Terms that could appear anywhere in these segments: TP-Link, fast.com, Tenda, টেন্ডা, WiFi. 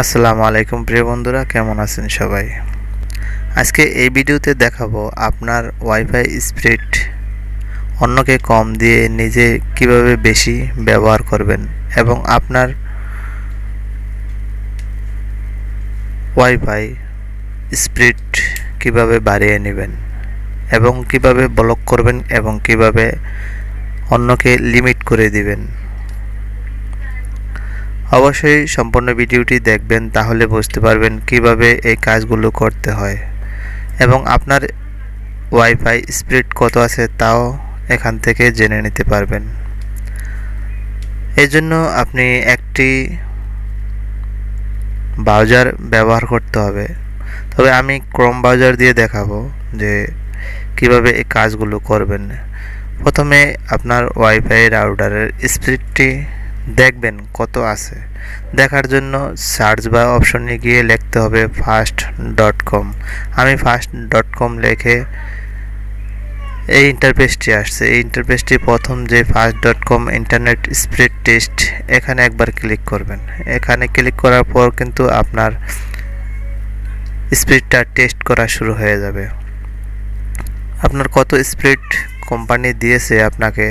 আসসালামু আলাইকুম প্রিয় বন্ধুরা, কেমন আছেন সবাই। আজকে এই ভিডিওতে দেখাবো আপনার ওয়াইফাই স্পিড অন্যকে কম দিয়ে নিজে কিভাবে বেশি ব্যবহার করবেন এবং আপনার ওয়াইফাই স্পিড কিভাবে বাড়িয়ে নেবেন এবং কিভাবে ব্লক করবেন এবং কিভাবে অন্যকে লিমিট করে দিবেন। অবশ্যই সম্পূর্ণ ভিডিওটি দেখবেন, তাহলে বুঝতে পারবেন কিভাবে এই কাজগুলো করতে হয় এবং আপনার ওয়াইফাই স্পিড কত আছে তাও এখান থেকে জেনে নিতে পারবেন। এজন্য আপনি একটি ব্রাউজার ব্যবহার করতে হবে, তবে আমি ক্রোম ব্রাউজার দিয়ে দেখাবো যে কিভাবে এই কাজগুলো করবেন। প্রথমে আপনার ওয়াইফাই রাউটারের স্পিডটি দেখবেন কত আছে। দেখার জন্য সার্চ বা অপশনে গিয়ে লিখতে হবে fast.com। আমি fast.com লিখে এই ইন্টারফেসটি আসছে। এই ইন্টারফেসটি প্রথম যে fast.com ইন্টারনেট স্পিড টেস্ট, এখানে একবার ক্লিক করবেন। এখানে ক্লিক করার পর কিন্তু আপনার স্পিডটা টেস্ট করা শুরু হয়ে যাবে। আপনার কত স্পিড কোম্পানি দিয়েছে আপনাকে,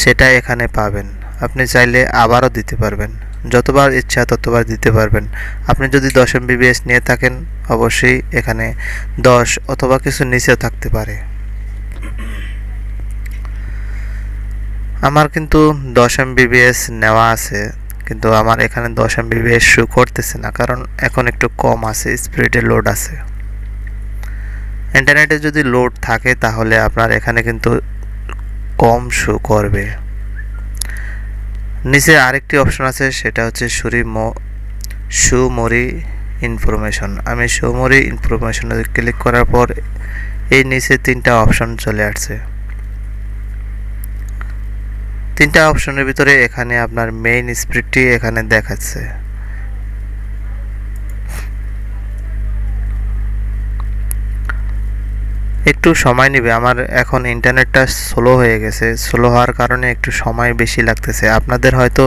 সেটা এখানে পাবেন। আপনি চাইলে আবারও দিতে পারবেন, যতবার ইচ্ছা ততবার দিতে পারবেন। আপনি যদি 10 MBps নিয়ে থাকেন, অবশ্যই এখানে 10 অথবা কিছু নিচেও থাকতে পারে। আমার কিন্তু 10 MBps নেওয়া আছে, কিন্তু আমার এখানে 10 MBps শো করতেছে না, কারণ এখন একটু কম আছে, স্পিডে লোড আছে। ইন্টারনেটে যদি লোড থাকে তাহলে আপনার এখানে কিন্তু কম শো করবে। নিচে আরেকটি অপশন আছে, সেটা হচ্ছে সুমরি ইনফরমেশন। আমি সুমরি ইনফরমেশনে ক্লিক করার পর এই নিচে 3টা অপশন চলে আসছে। 3টা অপশনের ভিতরে এখানে আপনার মেইন স্পিডটি এখানে দেখাচ্ছে। একটু সময় নেবে, আমার এখন ইন্টারনেটটা স্লো হয়ে গেছে। স্লো হওয়ার কারণে একটু সময় বেশি লাগতেছে, আপনাদের হয়তো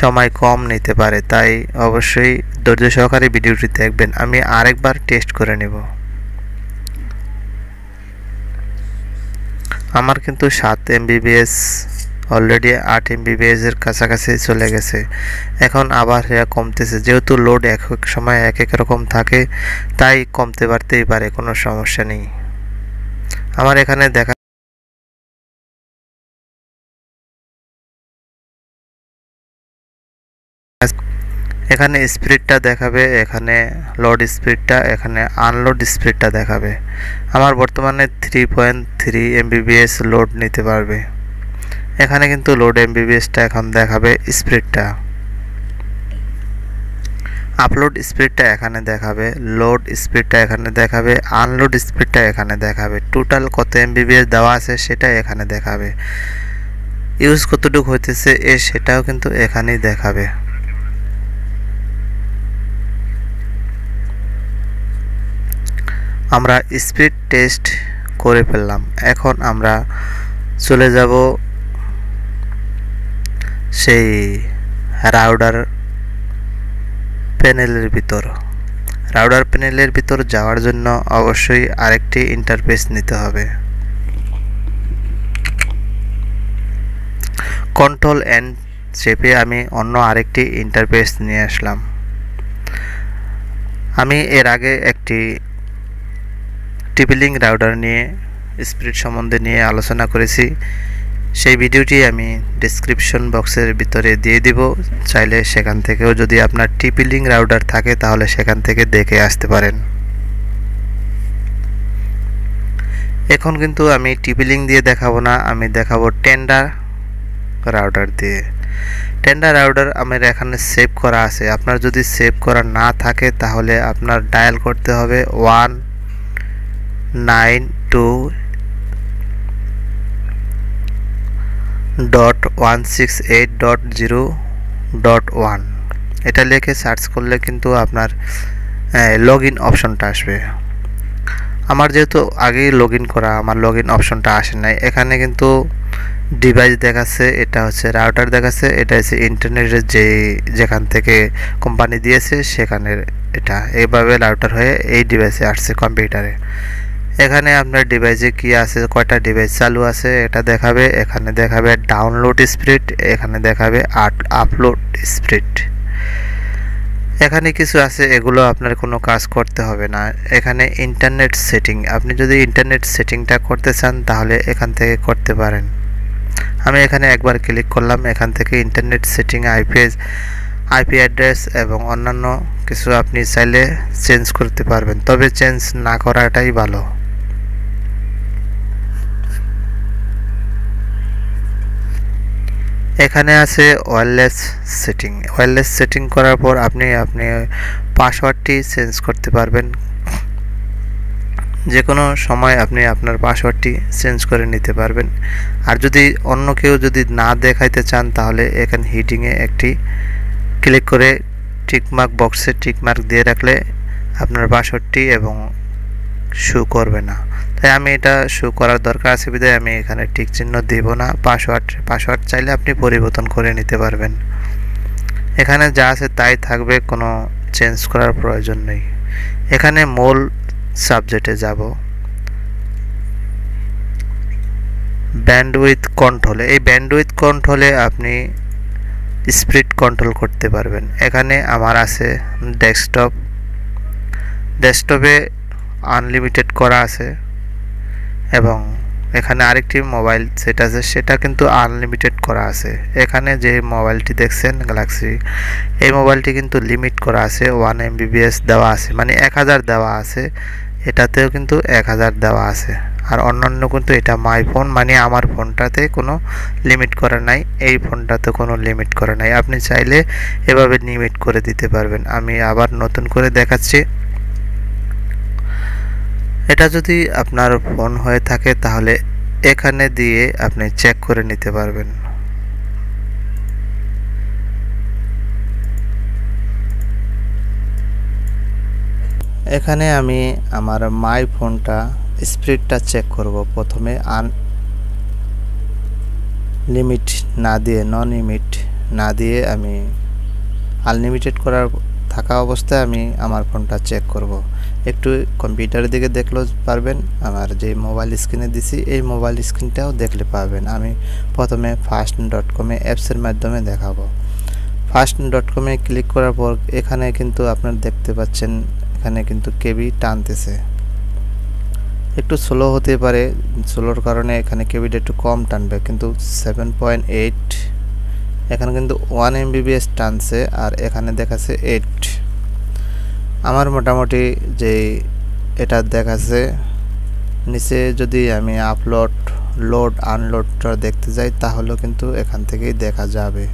সময় কম নিতে পারে, তাই অবশ্যই ধৈর্য সহকারে ভিডিওটি দেখবেন। আমি আরেকবার টেস্ট করে নেব। আমার কিন্তু 7 MBps অলরেডি 8 MBps এর কাছাকাছি চলে গেছে। এখন আবার সেটা কমতেছে, যেহেতু লোড এক এক সময় এক এক রকম থাকে, তাই কমতে পারতেই পারে, কোনো সমস্যা নেই। আমার এখানে দেখা এখানে স্পিডটা দেখাবে, এখানে লোড স্পিডটা, এখানে আনলোড স্পিডটা দেখাবে। আমার বর্তমানে 3.3 MBps লোড নিতে পারবে। এখানে কিন্তু লোড MBpsটা এখন দেখাবে, স্পিডটা আপলোড স্পিডটা এখানে দেখাবে, লোড স্পিডটা এখানে দেখাবে, আনলোড স্পিডটা এখানে দেখাবে, টোটাল কত MBps দেওয়া আছে সেটা এখানে দেখাবে, ইউজ কতটুকু হইতেছে সেটাও কিন্তু এখানেই দেখাবে। আমরা স্পিড টেস্ট করে ফেললাম, এখন আমরা চলে যাব সেই রাউটার প্যানেলের ভিতর। রাউটার প্যানেলের ভিতর যাওয়ার জন্য অবশ্যই আরেকটি ইন্টারফেস নিতে হবে। কন্ট্রোল এন চেপে আমি অন্য আরেকটি ইন্টারফেস নিয়ে আসলাম। আমি এর আগে একটি TP-Link রাউটার নিয়ে স্পিড সম্বন্ধে নিয়ে আলোচনা করেছি, সেই ভিডিওটি আমি ডেসক্রিপশন বক্সের ভিতরে দিয়ে দিব। চাইলে সেখান থেকেও যদি আপনার TP-Link রাউটার থাকে তাহলে সেখান থেকে দেখে আসতে পারেন। এখন কিন্তু আমি TP-Link দিয়ে দেখাবো না, আমি দেখাবো Tenda রাউটার দিয়ে। Tenda রাউটার আমার এখানে সেভ করা আছে, আপনার যদি সেভ করা না থাকে তাহলে আপনার ডায়াল করতে হবে 192.168.0.1 এটা লিখে সার্চ করলে কিন্তু আপনার লগ ইন অপশনটা আসবে। আমার যেহেতু আগেই লগ ইন করা, আমার লগ ইন অপশনটা আসে নাই। এখানে কিন্তু डिवाइस देखा ये राउटर देखा ये इंटरनेट जे जेखान कोम्पानी दिए राउटर हो डिवाइस आससे कम्पिউটারে एखे अपना डिवाइसे कि आयटा डिवाइस चालू आटा देखा एखे देखा डाउनलोड स्प्रेड एखे देखा आपलोड स्प्रेड एखे किसू आगो अपन को काज करते हैं ना एखे इंटरनेट सेटिंग अपनी जो इंटरनेट सेटिंग करते चान एखान करते हमें एखे एक बार क्लिक कर लम एखान इंटरनेट सेटिंग आईपी एड्रेस एवं अन्यान्य किछु आपनी चाइले चेंज करते पारबेन तबे चेंज ना कराटाई भालो। एखाने आछे वायरलेस सेटिंग करार पर आपनी आपनी पासवर्डटी चेंज करते पारबेन जे कोनो समय आपनी आपनार पासवर्डटी चेंज करे निते पारबेन आर जोदि अन्य केउ जोदि ना देखाइते चान ताहले एखाने हेडिंगे एकटी क्लिक कर टिकमार्क बक्से टिकमार्क दिए रखले अपनार पासवर्डटी शो करबे ना ताई आमी एटा शो करार दरकार आछे बिधाय आमी एखाने टिक चिन्ह देब ना। पासवर्ड चाइले आपनि परिवर्तन करे निते पारबेन एखाने जा आछे ताई थाकबे कोनो चेंज करार प्रयोजन नेई। एखाने मूल सबजेक्टे যাব बैंडविड्थ कंट्रोल ए बैंडविड्थ कंट्रोले आपनि स्प्रेड कंट्रोल करते पारबेन एखाने आमार आछे डेस्कटप डेस्कटपे अनलिमिटेड करा आछे एबं एखाने आरेकटी मोबाइल सेट आछे सेटा किन्तु अनलिमिटेड करा आछे एखाने जे मोबाइलटी देखछेन ग्যালাক্সি ए मोबाइलटी किन्तु लिमिट करा आछे 1 MBps देवा आछे माने 1000 देवा आछे एटातेओ किन्तु 1000 देवा आछे और अन्यान्य किन्तु एटा माई फोन माने आमार फोनटाते कोनो लिमिट करा नाई एई फोनटाते कोनो लिमिट करा नाई आपनि चाइले एभाबे लिमिट करे दिते पारबेन। आमि आबार नतुन करे देखाच्छि एटा जोदि आपनार फोन हये थाके ताहले एखाने दिये आपनि चेक करे निते पारबेन। एखाने आमि आमार माई फोनटा स्प्रेडटा चेक करब प्रथमे लिमिट ना दिए नन लिमिट ना दिए आमी अनलिमिटेड करार थाका अवस्थाय आमी आमार फोनटा चेक करब एकटू कम्पिउटारेर दिके देखले पारबेन आमार जे मोबाइल स्क्रिने दिछि एई मोबाइल स्क्रिनटाओ देखले पाबेन। आमी प्रथमे fast.com एप्सर माध्यमे देखाबो fast.com क्लिक करार पर एखाने किन्तु आपनारा देखते पाच्छेन एखाने किन्तु केबि टानतेछे एकटू स्लो होते पारे स्लोर कारण एखाने केबिटा एकटू कम टानबे किन्तु 7.8 एखाने किन्तु 1 MBps टानछे और एखाने देखाछे 8 आमार मोटामुटी जे एटा देखाछे नीचे जदि आमी आपलोड लोड आनलोडटा देखते जाई ताहले किन्तु एखान थेकेई देखा जाबे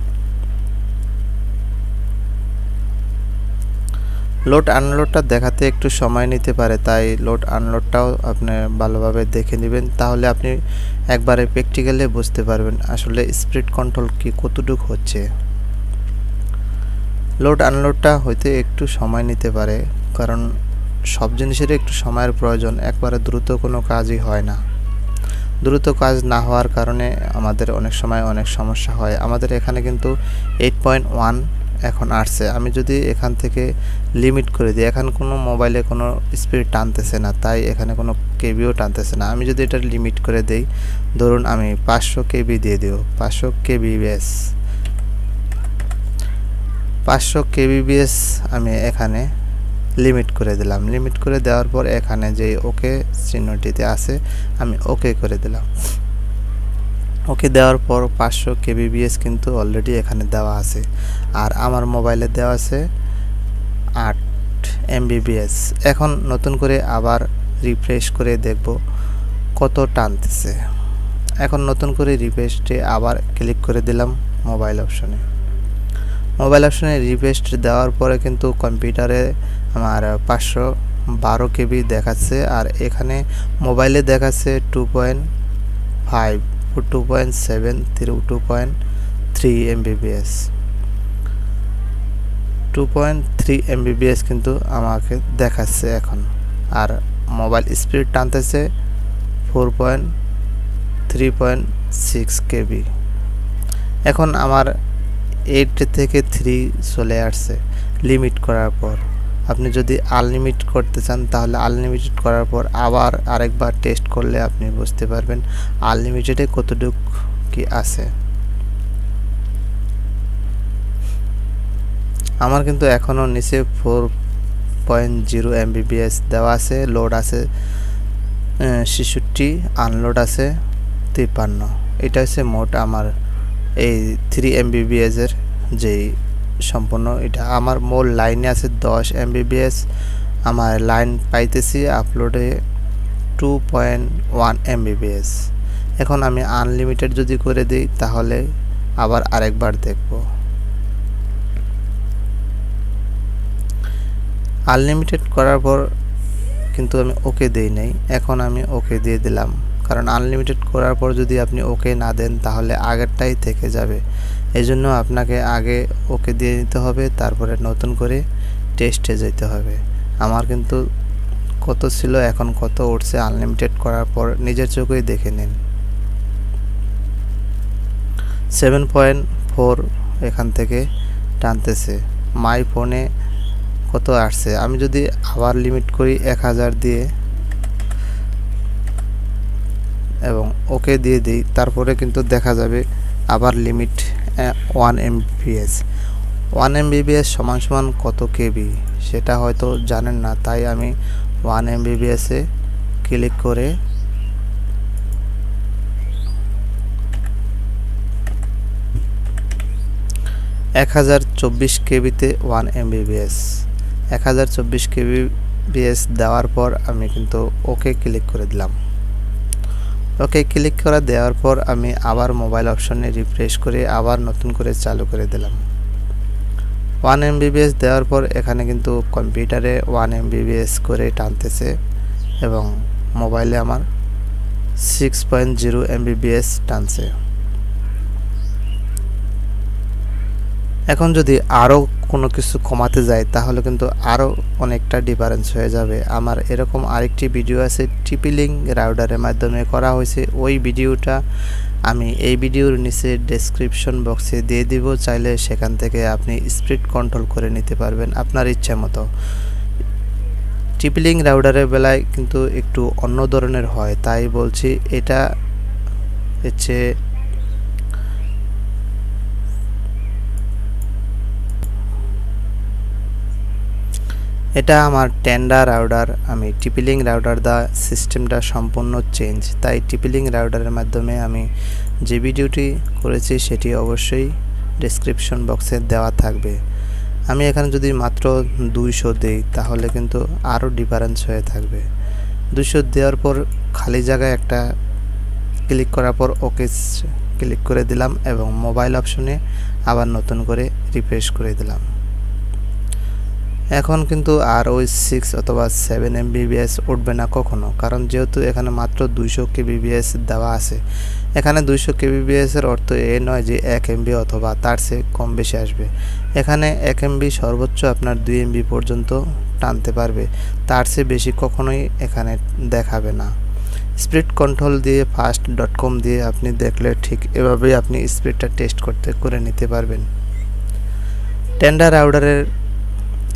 लोड आनलोडटा देखाते एकटू समय निते पारे ताई लोड आनलोडटाओ आपनि भालोभाबे देखे नेबेन ताहले आपनि एकबारे प्रैक्टिकली बुझते पारबेन आसले स्प्रेड कंट्रोल की कतटुक होच्छे। लोड आनलोडटा होते एकटू समय निते पारे कारण सब जिनिसेर एकटू समयेर प्रयोजन एकबारे द्रुत कोनो काजई हय ना द्रुत काज ना होवार कारणे आमादेर अनेक समय अनेक समस्या हय। आमादेर एखाने किन्तु 8.1 एखन आसछे आमी जोदि एखान थेके लिमिट करे दिई एखान कोनो मोबाइले कोनो स्पीड टानतेछे ना ताई एखाने कोनो केबिओ टानतेछे ना आमी जोदि एटा लिमिट करे देई धरुन आमी 500 KB दिये देब 500 KBps 500 KBps आमी एखाने लिमिट करे दिलाम। लिमिट करे देওয়ার पर एखाने जे ओके चिन्हটিতে আছে आमी ओके करे दिलाम ओके देওয়ার পর 500 KBps কিন্তু অলরেডি এখানে দেওয়া আছে আর আমার মোবাইলে দেওয়া আছে 8 MBps। এখন নতুন করে আবার রিফ্রেশ করে দেখব কত টানতেছে এখন নতুন করে রিফ্রেশে আবার ক্লিক করে দিলাম মোবাইল অপশনে রিফ্রেশ দেওয়ার পরে কিন্তু কম্পিউটারে আমার 512 KB দেখাচ্ছে আর এখানে মোবাইলে দেখাচ্ছে 2.5 2.7 through 2.3 MBps 2.3 MBps किन्तु आमाके देखाচ্ছে এখন আর মোবাইল স্পিড টানতেছে 4.3 3.6 KB। এখন আমার 8 থেকে 3 চলে আসছে লিমিট করার পর। আপনি যদি আনলিমিট করতে চান তাহলে আনলিমিটেড করার পর আবার আরেকবার টেস্ট করলে আপনি বুঝতে পারবেন আনলিমিটেডে কতটুক কি আছে। আমার কিন্তু এখনও নিচে 4.0 MBps দেওয়া আছে, লোড আছে 66, আনলোড আছে 53। এটা হচ্ছে মোট আমার এই 3 MBps এর যেই সম্পূর্ণ। এটা আমার মোট লাইনে আছে 10 MBps, আমার লাইন পাইতেছি আপলোডে 2.1 MBps। এখন আমি আনলিমিটেড যদি করে দিই তাহলে আবার আরেকবার দেখব। আনলিমিটেড করার পর কিন্তু আমি ওকে দেই নাই, এখন আমি ওকে দিয়ে দিলাম, কারণ আনলিমিটেড করার পর যদি আপনি ওকে না দেন তাহলে আগেরটাই থেকে যাবে। এই জন্য আপনাকে আগে ওকে দিয়ে নিতে হবে, তারপরে নতুন করে টেস্টে যেতে হবে। আমার কিন্তু কত ছিল এখন কত উঠছে আনলিমিটেড করার পর, নিজের চোখেই দেখে নিন। 7.4 এখান থেকে টানতেছে। মাই ফোনে কত আসছে, আমি যদি আবার লিমিট করি 1000 দিয়ে এবং ওকে দিয়ে দিই, তারপরে কিন্তু দেখা যাবে আবার লিমিট 1 MBps। 1 MBps সমান সমান কত কেবি সেটা হয়তো জানেন না, তাই আমি 1 MBps এ ক্লিক করে এক হাজার চব্বিশ কেবিতে 1 MBps, 1024 KBps দেওয়ার পর আমি কিন্তু ওকে ক্লিক করে দিলাম। ওকে ক্লিক করা দেওয়ার পর আমি আবার মোবাইল অপশনে রিফ্রেশ করে আবার নতুন করে চালু করে দিলাম। 1 MBps দেওয়ার পর এখানে কিন্তু কম্পিউটারে 1 MBps করে টানতেছে এবং মোবাইলে আমার 6.0 MBps টানছে। এখন যদি আরও কোনো কিছু কমাতে যায় তাহলে কিন্তু আরও অনেকটা ডিফারেন্স হয়ে যাবে। আমার এরকম আরেকটি ভিডিও আছে TP-Link রাউটারের মাধ্যমে করা হয়েছে, ওই ভিডিওটা আমি এই ভিডিওর নিচে ডেসক্রিপশন বক্সে দিয়ে দিব, চাইলে সেখান থেকে আপনি স্পিড কন্ট্রোল করে নিতে পারবেন আপনার ইচ্ছা মতো। TP-Link রাউটারের বেলায় কিন্তু একটু অন্য ধরনের হয়, তাই বলছি এটা হচ্ছে এটা আমার টেন্ডা রাউটার। আমি TP-Link রাউটার দা সিস্টেমটা সম্পূর্ণ চেঞ্জ, তাই TP-Link রাউটারের মাধ্যমে আমি যে ভিডিওটি করেছি সেটি অবশ্যই ডেসক্রিপশন বক্সে দেওয়া থাকবে। আমি এখানে যদি মাত্র 200 দিই তাহলে কিন্তু আরও ডিফারেন্স হয়ে থাকবে। 200 দেওয়ার পর খালি জায়গায় একটা ক্লিক করার পর ওকে ক্লিক করে দিলাম এবং মোবাইল অপশনে আবার নতুন করে রিফ্রেশ করে দিলাম। এখন কিন্তু আর ওই 6 অথবা 7 MBps উঠবে না কখনো, কারণ যেহেতু এখানে মাত্র 200 KBps দেওয়া আছে। এখানে 200 KBps এর অর্থ এ নয় যে 1 MB অথবা তার চেয়ে কম বেশি আসবে। এখানে 1 MB সর্বোচ্চ আপনার 2 MB পর্যন্ত টানতে পারবে, তার চেয়ে বেশি কখনোই এখানে দেখাবে না। স্পিড কন্ট্রোল দিয়ে fast.com দিয়ে আপনি দেখলে ঠিক এভাবেই আপনি স্পিডটা টেস্ট করে নিতে পারবেন। টেন্ডার রাউটারের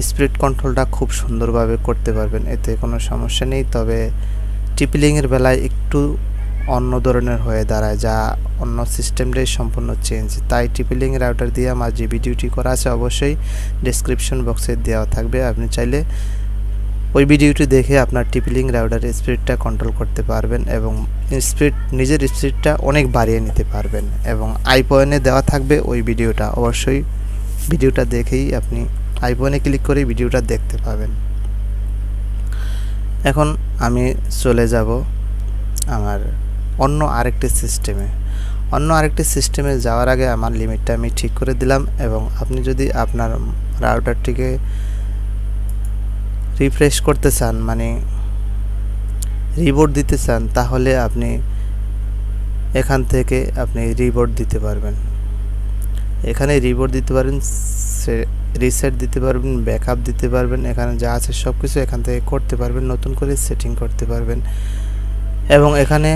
স্পিড কন্ট্রোলটা খুব সুন্দরভাবে করতে পারবেন, এতে কোনো সমস্যা নেই। তবে TP-Link বেলায় একটু অন্য ধরনের হয়ে দাঁড়ায়, যা অন্য সিস্টেমটাই সম্পূর্ণ চেঞ্জ। তাই TP-Link রাউটার দিয়ে আমার যে ভিডিওটি করা আছে অবশ্যই ডেসক্রিপশন বক্সে দেওয়া থাকবে, আপনি চাইলে ওই ভিডিওটি দেখে আপনার TP-Link রাউটারের স্পিডটা কন্ট্রোল করতে পারবেন এবং স্পিড নিজের স্পিডটা অনেক বাড়িয়ে নিতে পারবেন। এবং আইপয়েন্টে দেওয়া থাকবে ওই ভিডিওটা, অবশ্যই ভিডিওটা দেখেই আপনি আইকনে ক্লিক করে ভিডিওটা দেখতে পাবেন। এখন আমি চলে যাব আমার অন্য আরেকটি সিস্টেমে। যাওয়ার আগে আমার লিমিটটা আমি ঠিক করে দিলাম এবং আপনি যদি আপনার রাউটারটিকে রিফ্রেশ করতে চান, মানে রিবোর্ড দিতে চান, তাহলে আপনি এখান থেকে আপনি রিবোর্ড দিতে পারবেন। এখানে রিবোর্ড দিতে পারেন, রিসেট দিতে পারবেন, ব্যাকআপ দিতে পারবেন, এখানে যা আছে সব কিছু এখান থেকে করতে পারবেন, নতুন করে সেটিং করতে পারবেন। এবং এখানে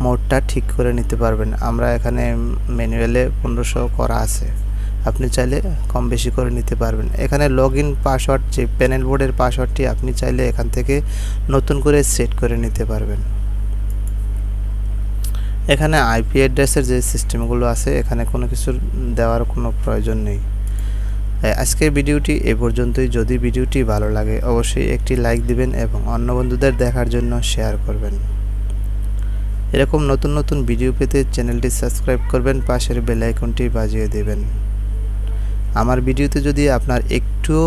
मोडटा ठीक करे निते पारबेन। आमरा एखाने मैनुअले 1500 करा आछे, आपनी चाइले कम बेशी करे निते पारबेन। एखाने लग इन पासवर्ड जे पैनल बोर्डेर पासवर्डटी आपनी चाइले एखान थेके नतुन करे सेट करे निते पारबेन। एखाने आईपी एड्रेसेर जे सिस्टेमगुलो आछे एखाने कोनो किछुर देवार कोनो प्रयोजन नेई। আজকের ভিডিওটি এ পর্যন্তই। যদি ভিডিওটি ভালো লাগে অবশ্যই একটি লাইক দিবেন এবং অন্য বন্ধুদের দেখার জন্য শেয়ার করবেন। এরকম নতুন নতুন ভিডিও পেতে চ্যানেলটি সাবস্ক্রাইব করবেন, পাশের বেল আইকনটি বাজিয়ে দিবেন। আমার ভিডিওতে যদি আপনার একটুও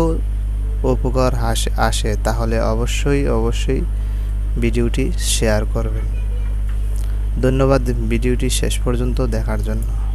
উপকার আসে তাহলে অবশ্যই ভিডিওটি শেয়ার করবেন। ধন্যবাদ ভিডিওটি শেষ পর্যন্ত দেখার জন্য।